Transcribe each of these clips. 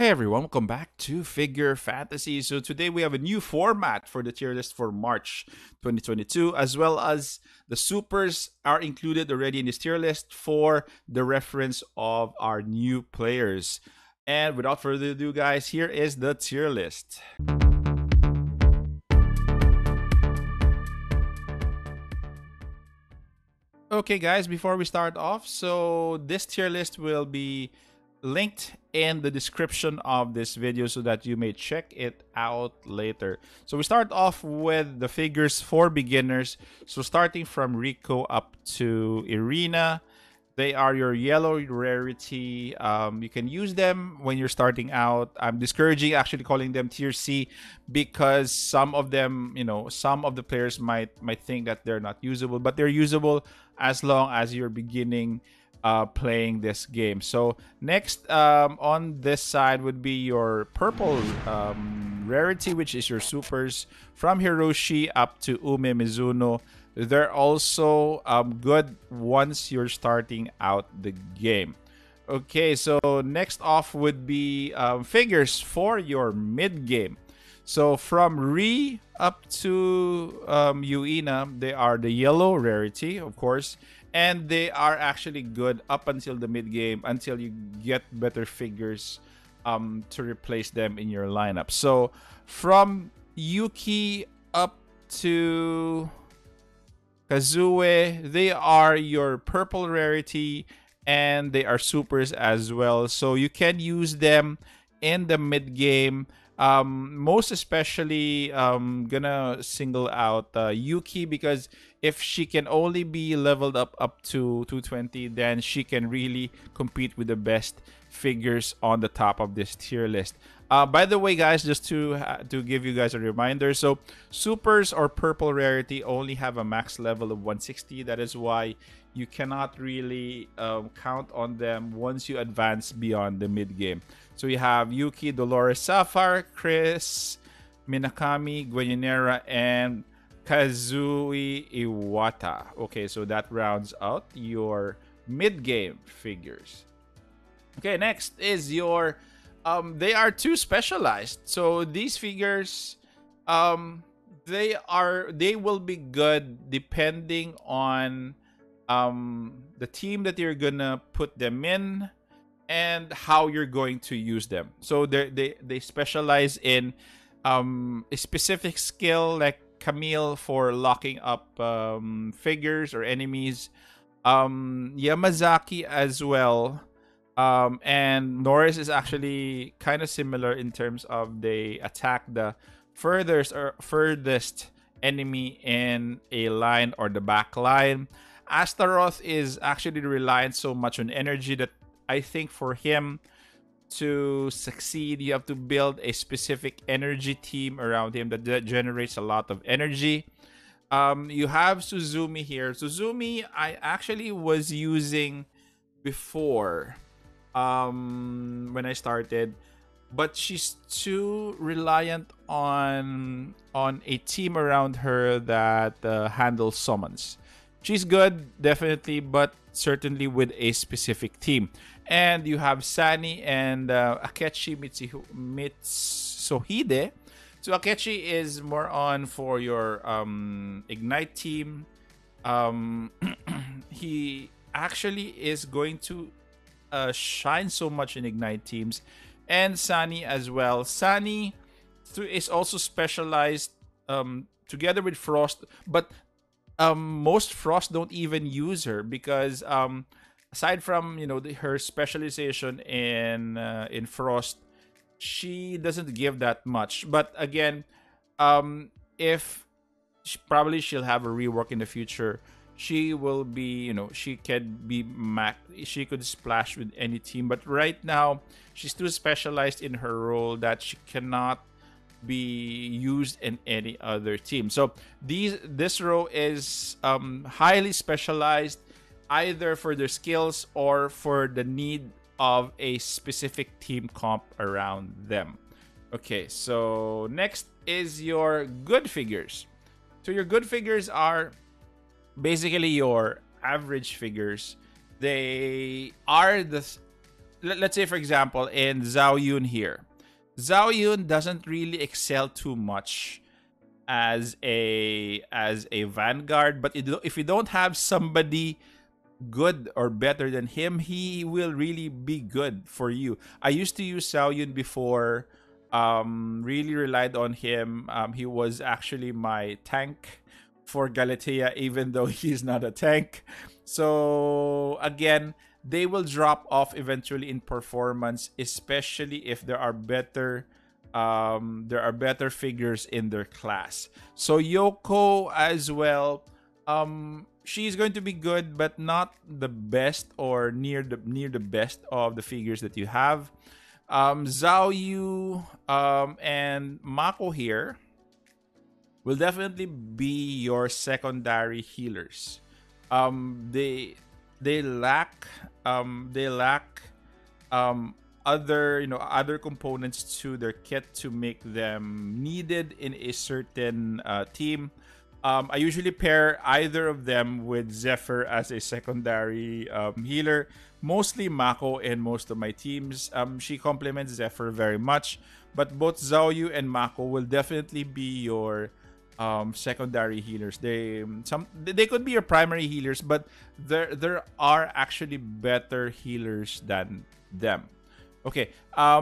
Hey everyone, welcome back to Figure Fantasy. So today we have a new format for the tier list for March 2022, as well as the supers are included already in this tier list for the reference of our new players. And without further ado guys, here is the tier list. Okay guys, before we start off, so this tier list will be linked in the description of this video so that you may check it out later. So we start off with the figures for beginners. So starting from Rico up to Irina, they are your yellow rarity. You can use them when you're starting out. I'm discouraging actually calling them tier C because some of them, you know, some of the players might think that they're not usable, but they're usable as long as you're beginning playing this game. So next on this side would be your purple rarity, which is your supers from Hiroshi up to Ume Mizuno. They're also good once you're starting out the game. Okay, so next off would be figures for your mid game. So from Rei up to Yuina, they are the yellow rarity, of course. And they are actually good up until the mid-game, until you get better figures to replace them in your lineup. So from Yuki up to Kazue, they are your purple rarity and they are supers as well. So you can use them in the mid-game. Most especially, gonna single out Yuki, because if she can only be leveled up to 220, then she can really compete with the best figures on the top of this tier list. By the way guys, just to give you guys a reminder, so supers or purple rarity only have a max level of 160. That is why you cannot really count on them once you advance beyond the mid game. So you have Yuki, Dolores, Sapphire, Chris, Minakami, Guayonera, and Kazui Iwata. Okay, so that rounds out your mid-game figures. Okay, next is your... they are too specialized. So these figures, they will be good depending on the team that you're gonna put them in and how you're going to use them. So they specialize in a specific skill, like Camille for locking up figures or enemies, Yamazaki as well, and Norris is actually kind of similar in terms of they attack the furthest enemy in a line or the back line. Astaroth is actually reliant so much on energy that I think for him to succeed, you have to build a specific energy team around him that generates a lot of energy. You have Suzumi here. Suzumi, I actually was using before when I started, but she's too reliant on a team around her that handles summons. She's good, definitely, but certainly with a specific team. And you have Sani and Akechi Mitsuhide. So Akechi is more on for your Ignite team. He actually is going to shine so much in Ignite teams. And Sani as well. Sani is also specialized together with Frost, but most Frost don't even use her because aside from, you know, her specialization in Frost, she doesn't give that much. But again, if she'll have a rework in the future, she will be, you know, she can be max, she could splash with any team. But right now, she's too specialized in her role that she cannot be used in any other team. So this row is highly specialized either for their skills or for the need of a specific team comp around them. Okay, so next is your good figures. So your good figures are basically your average figures. They are the let's say, for example, in Zhao Yun here. Zhao Yun doesn't really excel too much as a vanguard, but if you don't have somebody good or better than him, he will really be good for you. I used to use Zhao Yun before, really relied on him. He was actually my tank for Galatea, even though he's not a tank. So again, they will drop off eventually in performance, especially if there are better figures in their class. So Yoko as well, she's going to be good, but not the best or near the best of the figures that you have. Zhao Yu and Mako here will definitely be your secondary healers. They lack other components to their kit to make them needed in a certain team. I usually pair either of them with Zephyr as a secondary healer. Mostly Mako in most of my teams. She complements Zephyr very much. But both Zhao Yu and Mako will definitely be your secondary healers. They could be your primary healers, but there are actually better healers than them. Okay,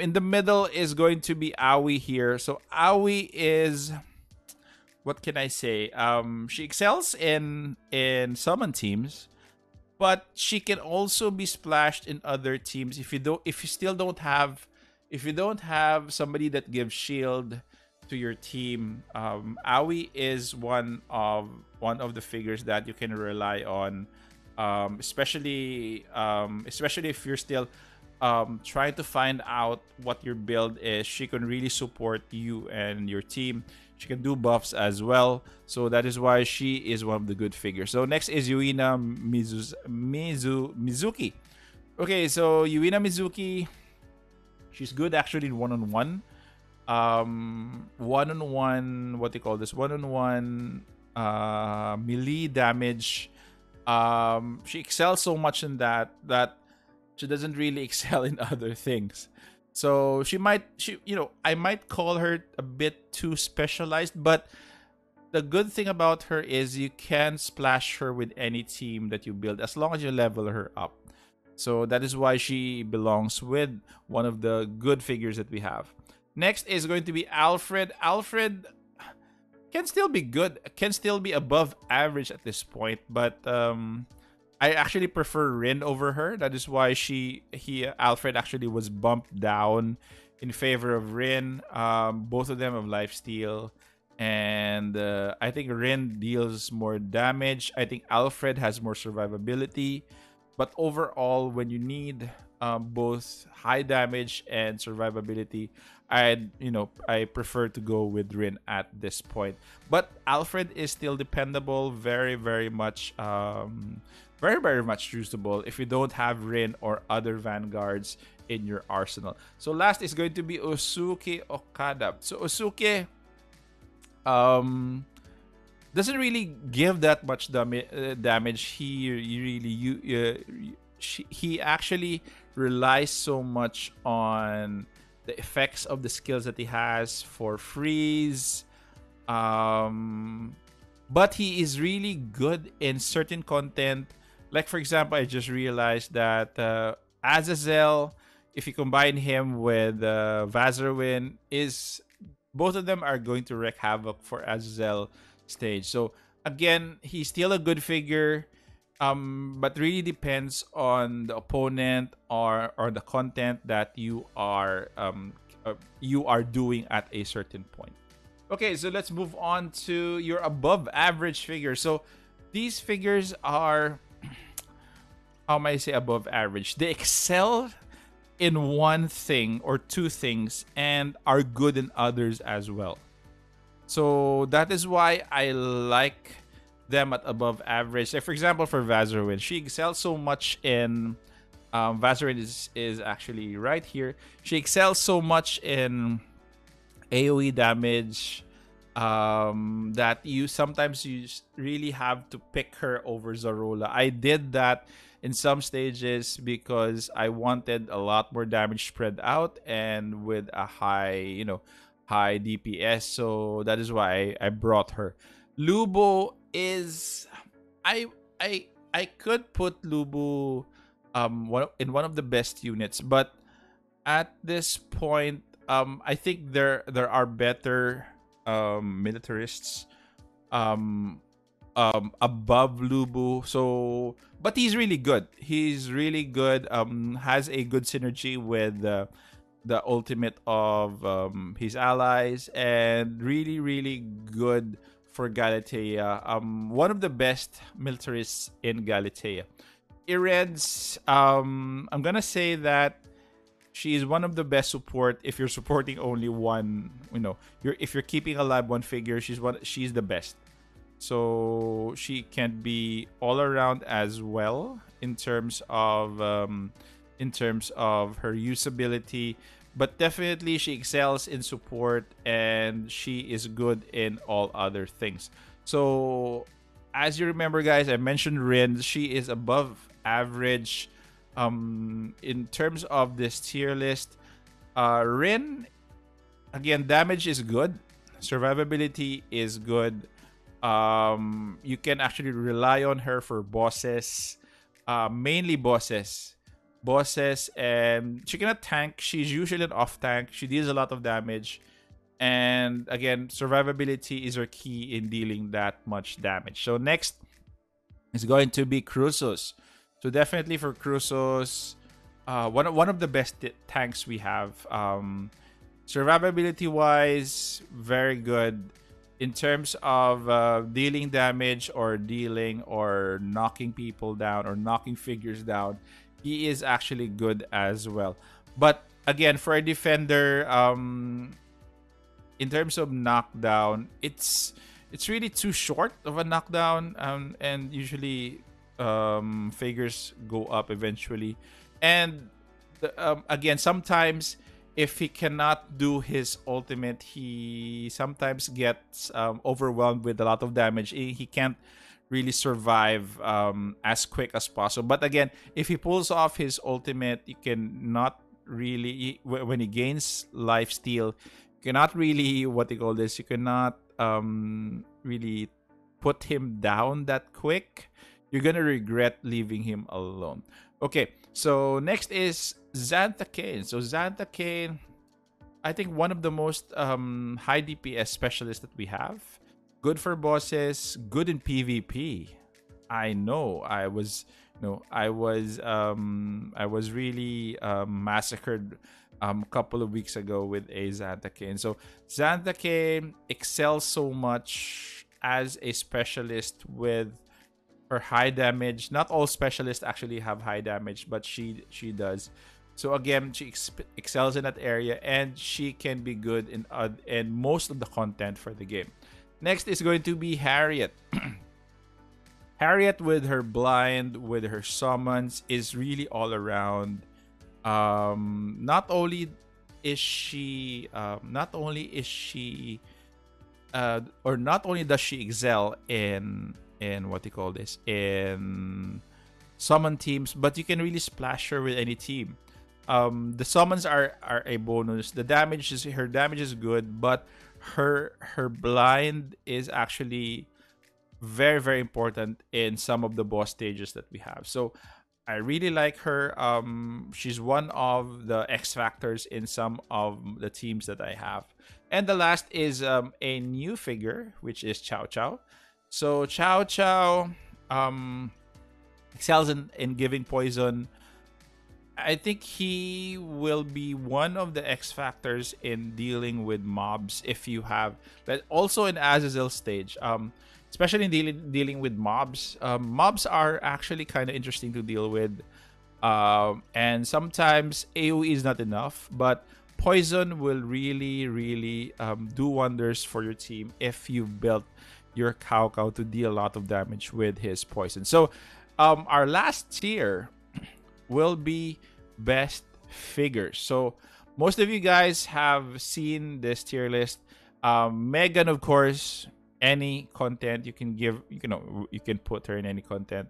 in the middle is going to be Aoi here. So Aoi is... what can I say? She excels in summon teams, but she can also be splashed in other teams if you don't have somebody that gives shield to your team. Aoi is one of the figures that you can rely on, especially if you're still trying to find out what your build is. She can really support you and your team. She can do buffs as well. So that is why she is one of the good figures. So next is Yuina Mizuki. Okay, so Yuina Mizuki, she's good actually in one-on-one. One-on-one, what do you call this? One-on-one melee damage. She excels so much in that she doesn't really excel in other things. So I might call her a bit too specialized, but the good thing about her is you can splash her with any team that you build as long as you level her up. So that is why she belongs with one of the good figures that we have. Next is going to be Alfred. Alfred can still be good, can still be above average at this point, but I actually prefer Rin over her. That is why Alfred actually was bumped down in favor of Rin. Both of them have lifesteal. And I think Rin deals more damage. I think Alfred has more survivability. But overall, when you need both high damage and survivability, I prefer to go with Rin at this point. But Alfred is still dependable, very, very much... very, very much usable if you don't have Rin or other vanguards in your arsenal. So last is going to be Osuke Okada. So Osuke doesn't really give that much damage. He actually relies so much on the effects of the skills that he has for freeze. But he is really good in certain content. Like, for example, I just realized that Azazel, if you combine him with Vazirwin, both of them are going to wreak havoc for Azazel stage. So, again, he's still a good figure, but really depends on the opponent or the content that you are doing at a certain point. Okay, so let's move on to your above average figure. So, these figures are... how might I say above average? They excel in one thing or two things and are good in others as well. So that is why I like them at above average. Like, for example, for Vazirwin, she excels so much in... Vazirwin is actually right here. She excels so much in AoE damage that you really have to pick her over Zarola. I did that in some stages because I wanted a lot more damage spread out and with a high, you know, high DPS. So that is why I brought her. Lubu is... I could put Lubu in one of the best units, but at this point, I think there are better militarists above Lubu. So, but he's really good. He's really good. Has a good synergy with the ultimate of his allies, and really, really good for Galatea. One of the best militarists in Galatea. Ireds, I'm gonna say that she is one of the best support. If you're supporting only one, you know, if you're keeping alive one figure, she's the best. So she can be all around as well in terms of her usability, but definitely she excels in support and she is good in all other things. So as you remember, guys, I mentioned Rin. She is above average. In terms of this tier list, Rin, again, damage is good, survivability is good. You can actually rely on her for bosses, mainly bosses, and she cannot tank. She's usually an off tank. She deals a lot of damage, and again, survivability is her key in dealing that much damage. So next is going to be Crusos. So definitely for Crusos, one of the best tanks we have. Survivability-wise, very good. In terms of dealing damage or dealing or knocking people down or knocking figures down, he is actually good as well. But again, for a defender, in terms of knockdown, it's really too short of a knockdown, and usually... figures go up eventually, and again, sometimes if he cannot do his ultimate, he sometimes gets overwhelmed with a lot of damage. He can't really survive as quick as possible. But again, if he pulls off his ultimate, you cannot really, when he gains lifesteal, you cannot really, what they call this, you cannot really put him down that quick. You're gonna regret leaving him alone. Okay, so next is Xantacane. So Xantacane, I think one of the most high DPS specialists that we have. Good for bosses, good in PvP. I know I was really massacred a couple of weeks ago with a Xantacane. So Xantacane excels so much as a specialist with her high damage. Not all specialists actually have high damage, but she does. So again, she excels in that area, and she can be good in most of the content for the game. Next is going to be Harriet. Harriet, with her blind, with her summons, is really all around. Not only does she excel in what you call this, in summon teams, but you can really splash her with any team. The summons are a bonus. The damage is, her damage is good, but her blind is actually very, very important in some of the boss stages that we have. So I really like her. She's one of the X factors in some of the teams that I have. And the last is a new figure, which is Chow Chow. So Chow Chow excels in giving poison. I think he will be one of the X factors in dealing with mobs if you have, but also in Azazel stage, especially in dealing with mobs. Mobs are actually kind of interesting to deal with, and sometimes AoE is not enough, but poison will really, really do wonders for your team if you've built your Kaukau to deal a lot of damage with his poison. So our last tier will be best figures. So most of you guys have seen this tier list. Megan, of course, any content you can give, you know, you can put her in any content.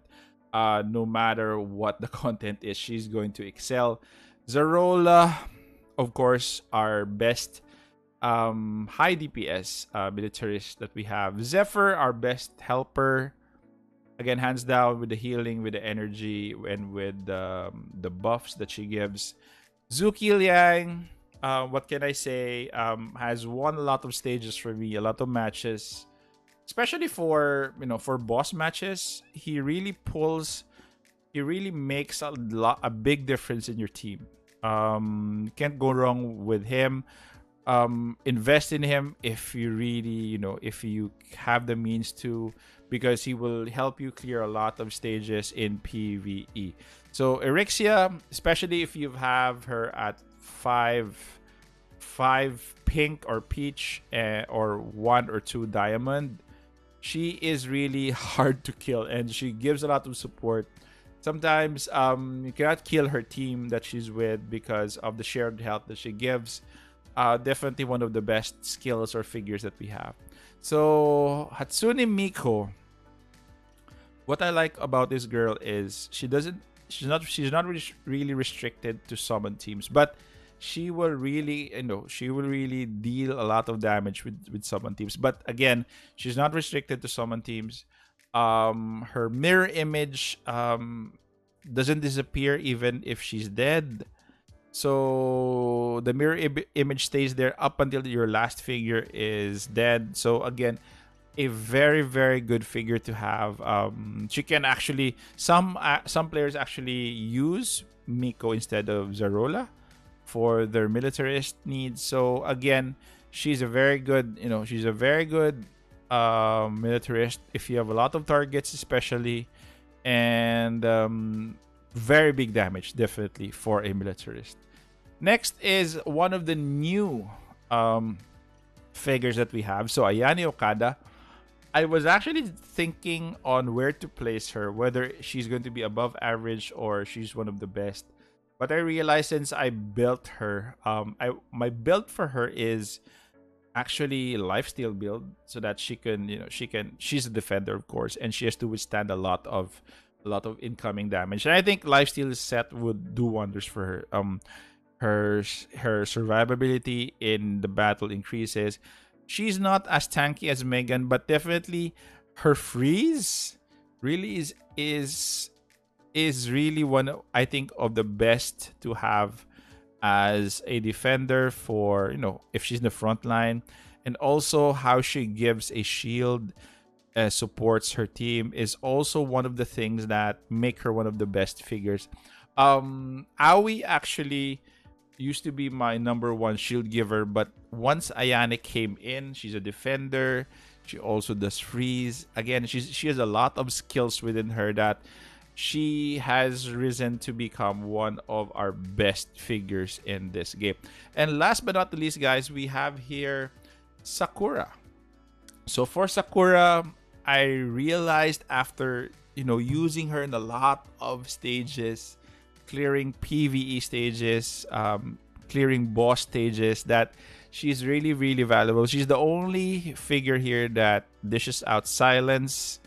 no matter what the content is, she's going to excel. Zarola, of course, our best high DPS militarist that we have. Zephyr, our best helper. Again, hands down, with the healing, with the energy, and with the buffs that she gives. Zuki Liang, what can I say, has won a lot of stages for me, a lot of matches. Especially for, you know, for boss matches, he really pulls, he really makes a big difference in your team. Can't go wrong with him. Invest in him if you really, you know, if you have the means to, because he will help you clear a lot of stages in PvE. So Erixia, especially if you have her at 5 pink or peach or 1 or 2 diamond, she is really hard to kill, and she gives a lot of support. Sometimes you cannot kill her team that she's with because of the shared health that she gives. Definitely one of the best skills or figures that we have. So Hatsune Miku, what I like about this girl is she's not really restricted to summon teams, but she will really, you know, she will really deal a lot of damage with summon teams. But again, she's not restricted to summon teams. Her mirror image doesn't disappear even if she's dead. So the mirror image stays there up until your last figure is dead. So again, a very, very good figure to have. She can actually, some players actually use Miko instead of Zarola for their militarist needs. So again, she's a very good, you know, she's a very good militarist if you have a lot of targets, especially, and very big damage, definitely, for a militarist. Next is one of the new figures that we have. So Ayane Okada. I was actually thinking on where to place her, whether she's going to be above average or she's one of the best. But I realized since I built her, my build for her is actually lifesteal build, so that she can, you know, she's a defender, of course, and she has to withstand a lot of incoming damage. And I think lifesteal set would do wonders for her. Her survivability in the battle increases. She's not as tanky as Megan, but definitely her freeze really is really one, I think, of the best to have as a defender for, you know, if she's in the front line. And also how she gives a shield, supports her team, is also one of the things that make her one of the best figures. Aoi actually used to be my #1 shield giver, but once Ayane came in, she's a defender, she also does freeze. Again, she has a lot of skills within her that she has risen to become one of our best figures in this game. And last but not the least, guys, we have here Sakura. So for Sakura, I realized after, you know, using her in a lot of stages, clearing PvE stages, clearing boss stages, that she's really, really valuable. She's the only figure here that dishes out silence.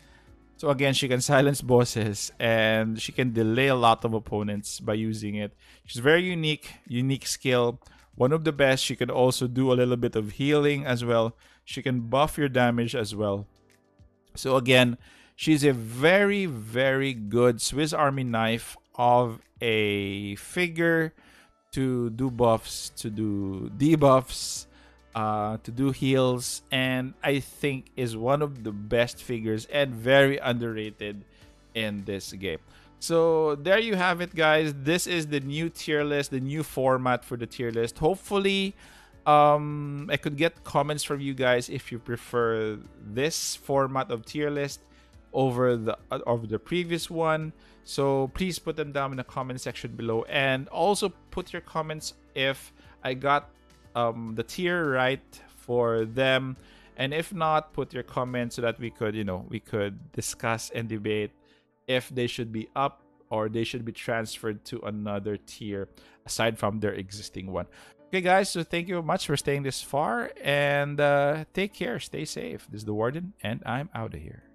So again, she can silence bosses, and she can delay a lot of opponents by using it. She's very unique skill, one of the best. She can also do a little bit of healing as well. She can buff your damage as well. So again, she's a very, very good Swiss Army knife of a figure to do buffs, to do debuffs, to do heals, and I think is one of the best figures and very underrated in this game. So there you have it, guys. This is the new tier list, the new format for the tier list. Hopefully, I could get comments from you guys if you prefer this format of tier list over the previous one. So please put them down in the comment section below, and also put your comments if I got the tier right for them, and if not, put your comments so that we could, you know, we could discuss and debate if they should be up or they should be transferred to another tier aside from their existing one. Okay, guys, so thank you very much for staying this far, and take care, stay safe. This is the Warden, and I'm out of here.